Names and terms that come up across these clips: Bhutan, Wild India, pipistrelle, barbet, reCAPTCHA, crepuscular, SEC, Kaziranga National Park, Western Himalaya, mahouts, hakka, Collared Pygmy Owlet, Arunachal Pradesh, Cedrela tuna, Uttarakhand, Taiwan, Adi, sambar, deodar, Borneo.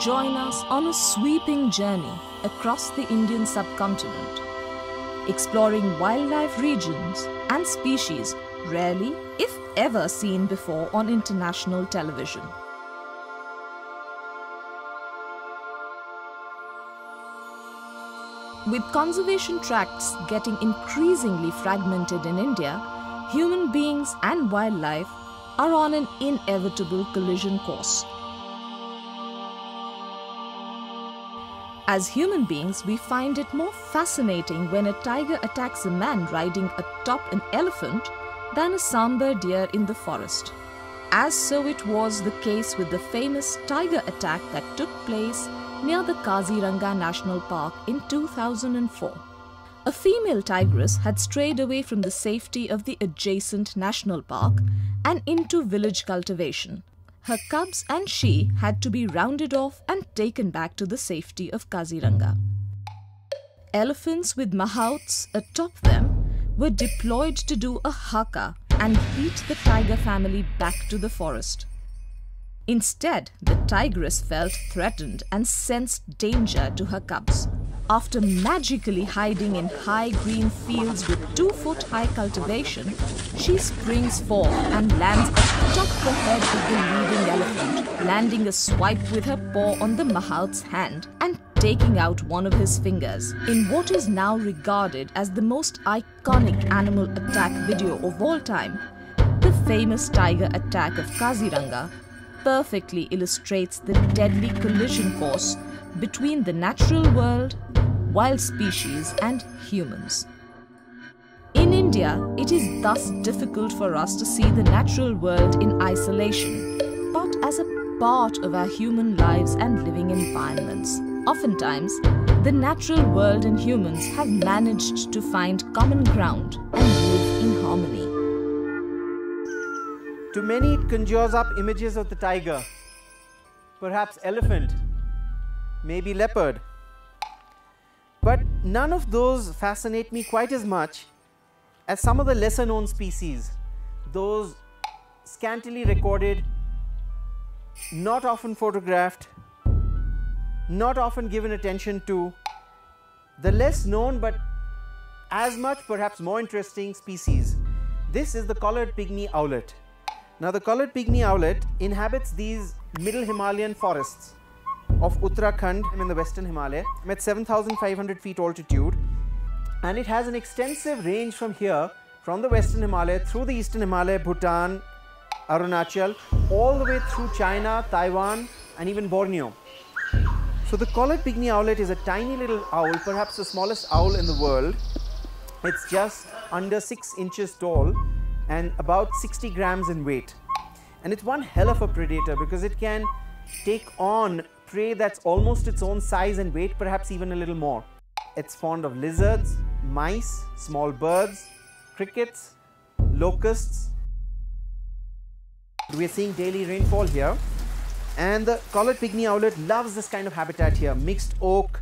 join us on a sweeping journey across the Indian subcontinent, exploring wildlife regions and species rarely, if ever, seen before on international television. With conservation tracts getting increasingly fragmented in India, human beings and wildlife are on an inevitable collision course. As human beings, we find it more fascinating when a tiger attacks a man riding atop an elephant than a sambar deer in the forest. As so it was the case with the famous tiger attack that took place near the Kaziranga National Park in 2004. A female tigress had strayed away from the safety of the adjacent national park and into village cultivation. Her cubs and she had to be rounded off and taken back to the safety of Kaziranga. Elephants with mahouts atop them were deployed to do a haka and beat the tiger family back to the forest. Instead, the tigress felt threatened and sensed danger to her cubs. After magically hiding in high green fields with 2-foot-high cultivation, she springs forth and lands atop the head of the leading elephant, landing a swipe with her paw on the mahout's hand and taking out one of his fingers, in what is now regarded as the most iconic animal attack video of all time. The famous tiger attack of Kaziranga perfectly illustrates the deadly collision course between the natural world, wild species and humans. In India, it is thus difficult for us to see the natural world in isolation, but as a part of our human lives and living environments. Oftentimes, the natural world and humans have managed to find common ground and live in harmony. To many, it conjures up images of the tiger, perhaps elephant, maybe leopard. But none of those fascinate me quite as much as some of the lesser known species, those scantily recorded, not often photographed, not often given attention to, the less known but as much perhaps more interesting species. This is the collared pygmy owlet. Now the collared pygmy owlet inhabits these middle Himalayan forests of Uttarakhand in the Western Himalaya. I'm at 7,500 feet altitude, and it has an extensive range from here, from the Western Himalaya through the Eastern Himalaya, Bhutan, Arunachal, all the way through China, Taiwan and even Borneo. So the collared pygmy owlet is a tiny little owl, perhaps the smallest owl in the world. It's just under 6 inches tall and about 60 grams in weight. And it's one hell of a predator because it can take on prey that's almost its own size and weight, perhaps even a little more. It's fond of lizards, mice, small birds, crickets, locusts. We're seeing daily rainfall here, and the collared pygmy owlet loves this kind of habitat here: mixed oak,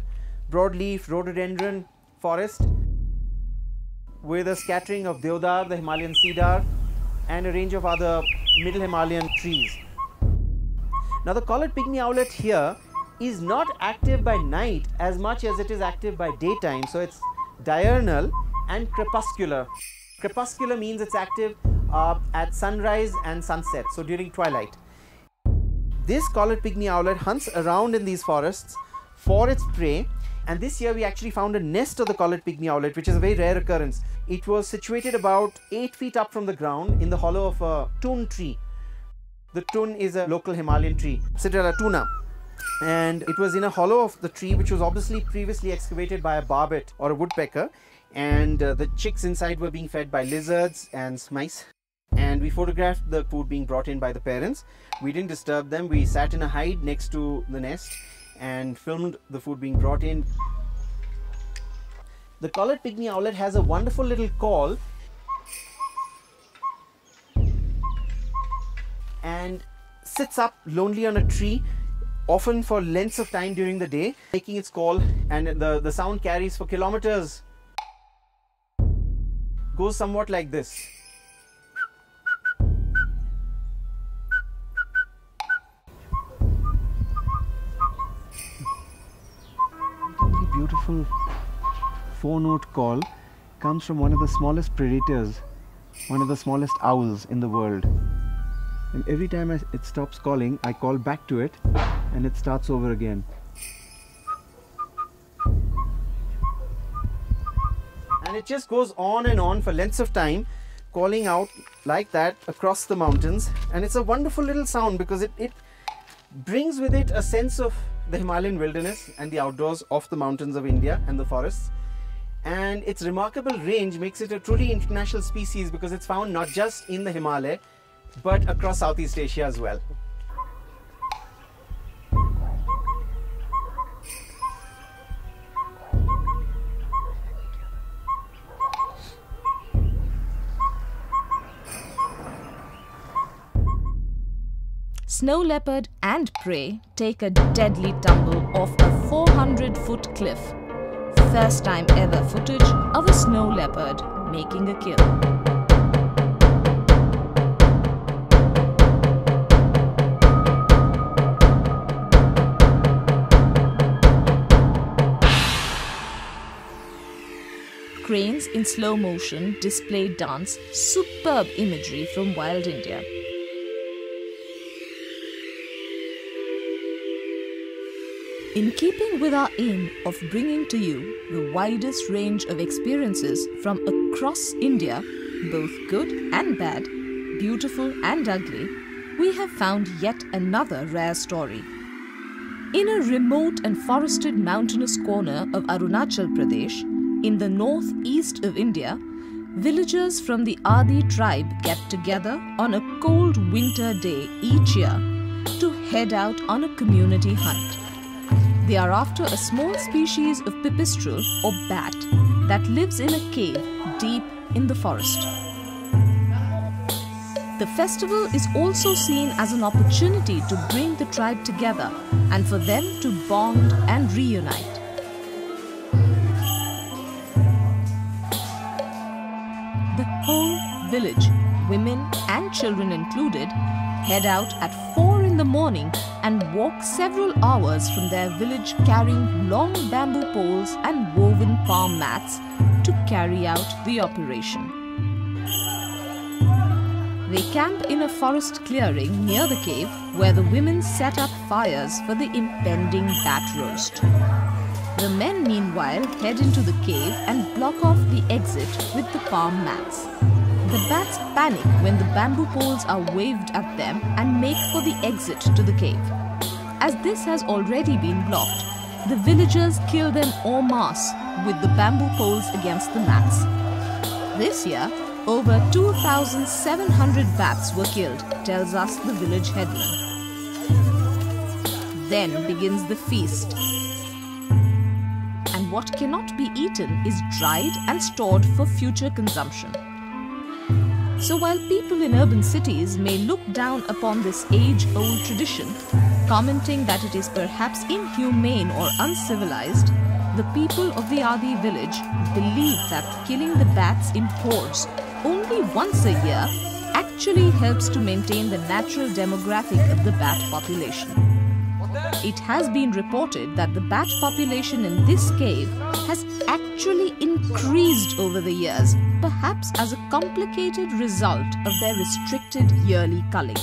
broadleaf, rhododendron forest with a scattering of deodar, the Himalayan cedar, and a range of other middle Himalayan trees. Now the collared pygmy owlet here is not active by night as much as it is active by daytime. So it's diurnal and crepuscular. Crepuscular means it's active at sunrise and sunset, so during twilight. This collared pygmy owlet hunts around in these forests for its prey, and this year we actually found a nest of the collared pygmy owlet, which is a very rare occurrence. It was situated about 8 feet up from the ground in the hollow of a tun tree. The tun is a local Himalayan tree, Cedrela tuna, and it was in a hollow of the tree, which was obviously previously excavated by a barbet or a woodpecker, and the chicks inside were being fed by lizards and mice, and we photographed the food being brought in by the parents. We didn't disturb them. We sat in a hide next to the nest and filmed the food being brought in. The collared pygmy owlet has a wonderful little call, and sits up lonely on a tree, often for lengths of time during the day, making its call, and the sound carries for kilometers. Goes somewhat like this. beautiful four-note call comes from one of the smallest predators, one of the smallest owls in the world. And every time it stops calling, I call back to it and it starts over again. And it just goes on and on for lengths of time, calling out like that across the mountains. And it's a wonderful little sound because it brings with it a sense of the Himalayan wilderness and the outdoors of the mountains of India and the forests. And its remarkable range makes it a truly international species because it's found not just in the Himalaya, but across Southeast Asia as well. Snow leopard and prey take a deadly tumble off a 400-foot cliff. First time ever footage of a snow leopard making a kill. Cranes in slow motion display dance, superb imagery from wild India. In keeping with our aim of bringing to you the widest range of experiences from across India, both good and bad, beautiful and ugly, we have found yet another rare story. In a remote and forested mountainous corner of Arunachal Pradesh, in the northeast of India, villagers from the Adi tribe get together on a cold winter day each year to head out on a community hunt. They are after a small species of pipistrelle or bat that lives in a cave deep in the forest. The festival is also seen as an opportunity to bring the tribe together and for them to bond and reunite. Village, women and children included, head out at 4 in the morning and walk several hours from their village carrying long bamboo poles and woven palm mats to carry out the operation. They camp in a forest clearing near the cave where the women set up fires for the impending bat roast. The men meanwhile head into the cave and block off the exit with the palm mats. The bats panic when the bamboo poles are waved at them and make for the exit to the cave. As this has already been blocked, the villagers kill them en masse with the bamboo poles against the mats. This year, over 2,700 bats were killed, tells us the village headman. Then begins the feast. And what cannot be eaten is dried and stored for future consumption. So while people in urban cities may look down upon this age-old tradition, commenting that it is perhaps inhumane or uncivilized, the people of the Adi village believe that killing the bats in hordes only once a year actually helps to maintain the natural demographic of the bat population. It has been reported that the bat population in this cave has actually increased over the years, perhaps as a complicated result of their restricted yearly culling.